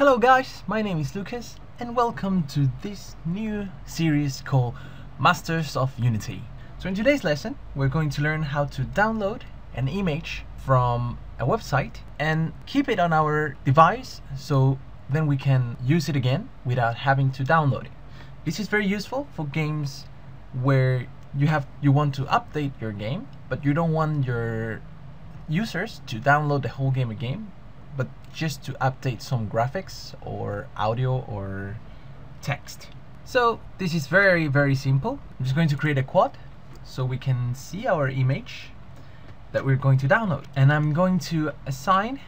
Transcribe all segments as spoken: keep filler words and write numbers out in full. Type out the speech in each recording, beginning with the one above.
Hello guys, my name is Lucas and welcome to this new series called Masters of Unity. So in today's lesson we're going to learn how to download an image from a website and keep it on our device so then we can use it again without having to download it. This is very useful for games where you have you want to update your game but you don't want your users to download the whole game again, but just to update some graphics or audio or text. So this is very very simple. I'm just going to create a quad so we can see our image that we're going to download, and I'm going to assign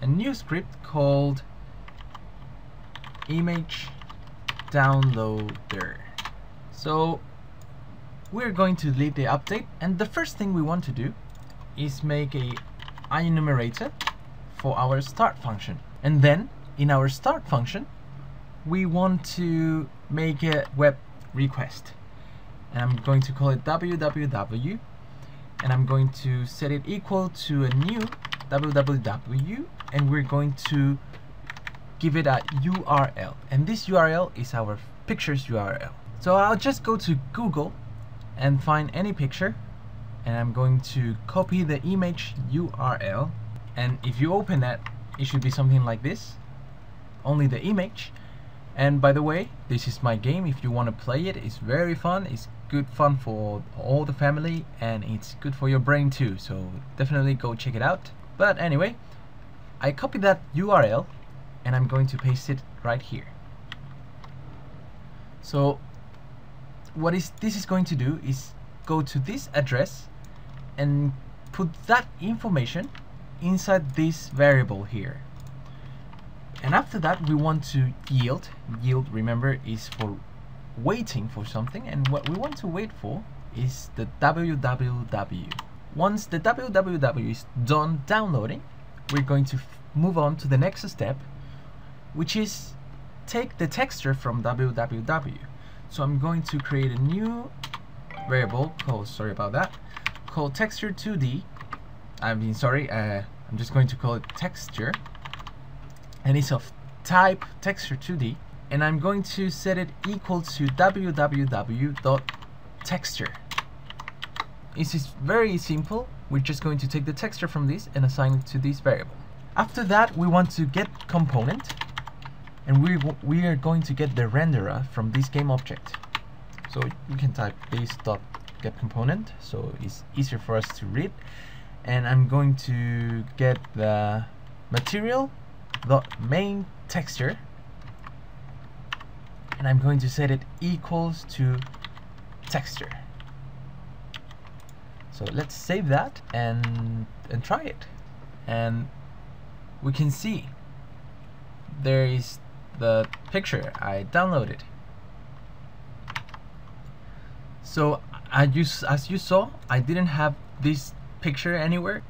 a new script called image downloader. So we're going to delete the update, and the first thing we want to do is make a enumerator for our start function, and then in our start function we want to make a web request, and I'm going to call it www, and I'm going to set it equal to a new www, and we're going to give it a U R L, and this U R L is our pictures U R L. So I'll just go to Google and find any picture, and I'm going to copy the image U R L, and if you open that it should be something like this, only the image. And by the way, this is my game. If you want to play it, it's very fun, it's good fun for all the family, and it's good for your brain too, so definitely go check it out. But anyway, I copied that U R L and I'm going to paste it right here. So what is this is going to do is go to this address and put that information inside this variable here. And after that we want to yield. Yield, remember, is for waiting for something, and what we want to wait for is the www. Once the www is done downloading, we're going to move on to the next step, which is take the texture from www. So I'm going to create a new variable called, sorry about that, called texture two D. I mean, sorry, uh, I'm just going to call it texture, and it's of type texture two D, and I'm going to set it equal to www.texture. This is very simple. We're just going to take the texture from this and assign it to this variable. After that, we want to get component, and we, we are going to get the renderer from this game object. So you can type this dot get component, so it's easier for us to read. And I'm going to get the material dot main texture, and I'm going to set it equals to texture. So let's save that and and try it, and we can see there is the picture I downloaded. So I just, as you saw, I didn't have this picture anywhere.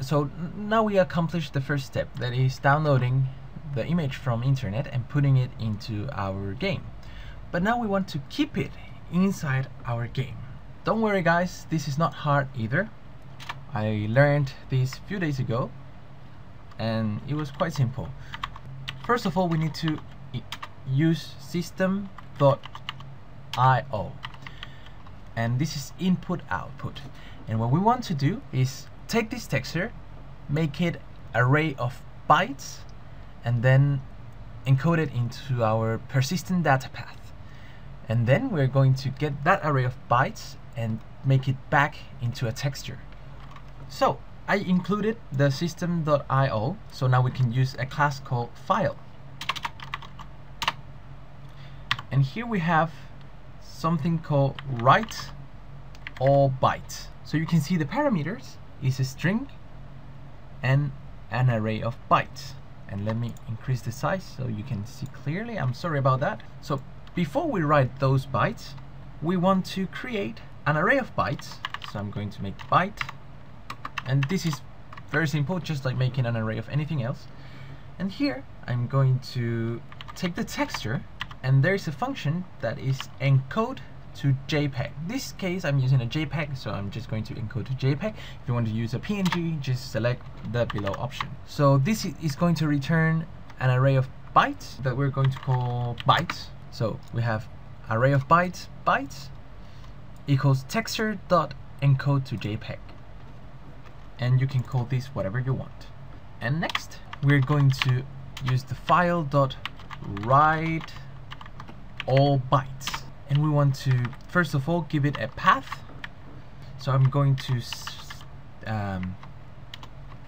So now we accomplished the first step, that is downloading the image from internet and putting it into our game. But now we want to keep it inside our game. Don't worry guys, this is not hard either. I learned this a few days ago and it was quite simple. First of all, we need to use system dot I O, and this is input output, and what we want to do is take this texture, make it array of bytes, and then encode it into our persistent data path, and then we're going to get that array of bytes and make it back into a texture. So I included the system dot I O, so now we can use a class called file, and here we have something called WriteAllBytes. So you can see the parameters is a string and an array of bytes. And let me increase the size so you can see clearly. I'm sorry about that. So before we write those bytes, we want to create an array of bytes. So I'm going to make byte, and this is very simple, just like making an array of anything else. And here I'm going to take the texture, and there is a function that is encode to JPEG. This case I'm using a JPEG, so I'm just going to encode to JPEG. If you want to use a P N G, just select the below option. So this is going to return an array of bytes that we're going to call bytes. So we have array of bytes bytes equals texture dot encode to JPEG, and you can call this whatever you want. And next we're going to use the file dot write all bytes, and we want to first of all give it a path. So I'm going to um,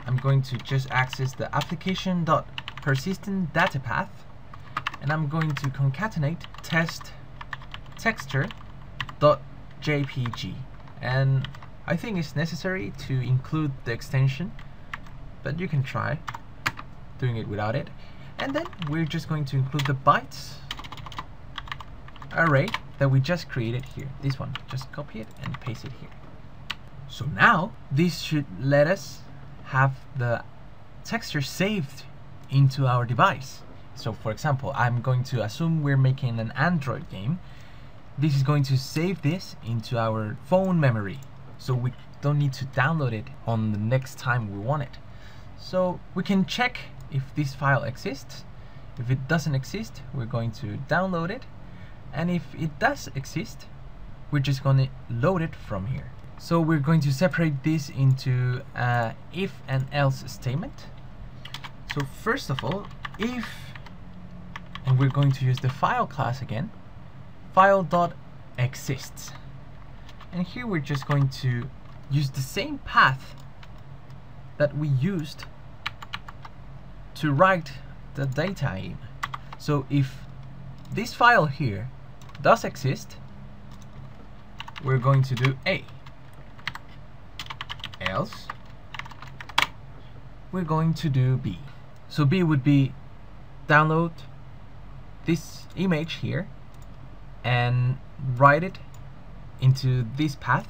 I'm going to just access the application dot persistentDataPath, and I'm going to concatenate test texture dot J P G, and I think it's necessary to include the extension, but you can try doing it without it. And then we're just going to include the bytes array that we just created here. This one, just copy it and paste it here. So now this should let us have the texture saved into our device. So for example, I'm going to assume we're making an Android game. This is going to save this into our phone memory, so we don't need to download it on the next time we want it. So we can check if this file exists. If it doesn't exist, we're going to download it, and if it does exist, we're just going to load it from here. So we're going to separate this into a if and else statement. So first of all, if, and we're going to use the file class again, file.exists, and here we're just going to use the same path that we used to write the data in. So if this file here does exist, we're going to do a, else we're going to do b. So b would be download this image here and write it into this path,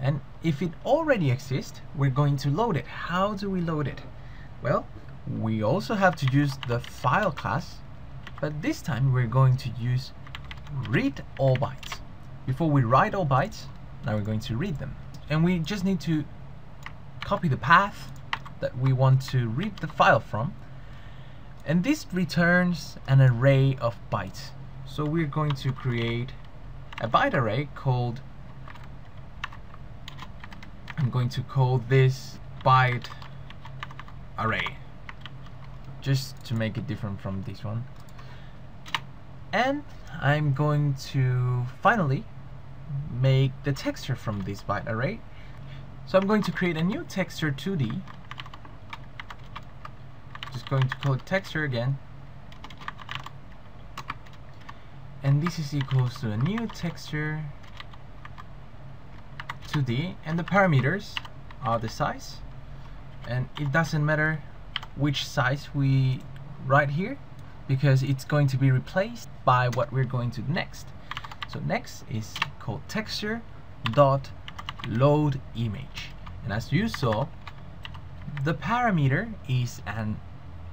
and if it already exists, we're going to load it. How do we load it? Well, we also have to use the file class, but this time we're going to use ReadAllBytes. Before we write all bytes, now we're going to read them, and we just need to copy the path that we want to read the file from, and this returns an array of bytes. So we're going to create a byte array called, I'm going to call this byte array just to make it different from this one, and I'm going to finally make the texture from this byte array. So I'm going to create a new texture two D, just going to call it texture again, and this is equals to a new texture two D, and the parameters are the size, and it doesn't matter which size we write here because it's going to be replaced by what we're going to do next. So next is called texture dot load image, and as you saw, the parameter is an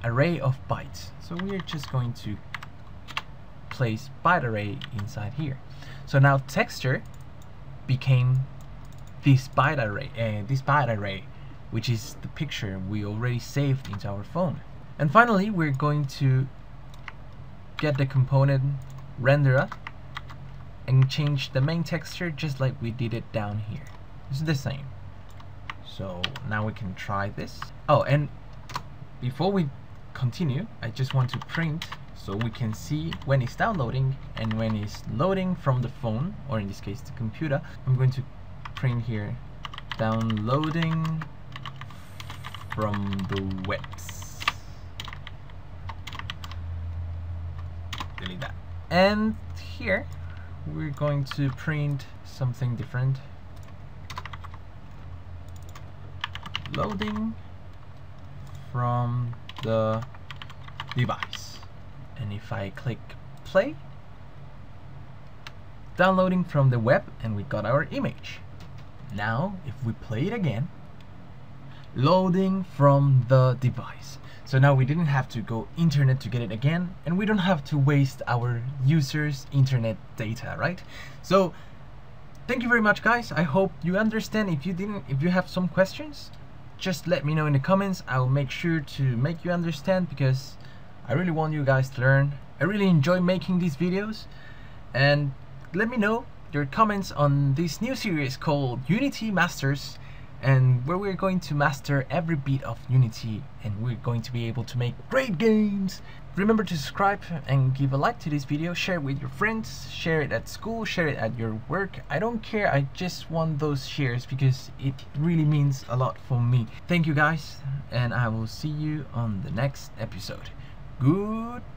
array of bytes, so we're just going to place byte array inside here. So now texture became this byte array, uh, this byte array, which is the picture we already saved into our phone. And finally, we're going to get the component renderer and change the main texture just like we did it down here. It's the same. So now we can try this. Oh, and before we continue, I just want to print so we can see when it's downloading and when it's loading from the phone, or in this case the computer. I'm going to print here downloading from the webs. Delete that. And here we're going to print something different. Loading from the device, and if I click play, downloading from the web, and we got our image. Now if we play it again, loading from the device. So now we didn't have to go internet to get it again, and we don't have to waste our users' internet data, right? So thank you very much, guys. I hope you understand. If you didn't, if you have some questions, just let me know in the comments. I'll make sure to make you understand, because I really want you guys to learn. I really enjoy making these videos, and let me know your comments on this new series called Unity Masters, and where we're going to master every bit of Unity, and we're going to be able to make great games. Remember to subscribe and give a like to this video, share it with your friends, share it at school, share it at your work. I don't care, I just want those shares because it really means a lot for me. Thank you guys, and I will see you on the next episode. Goodbye.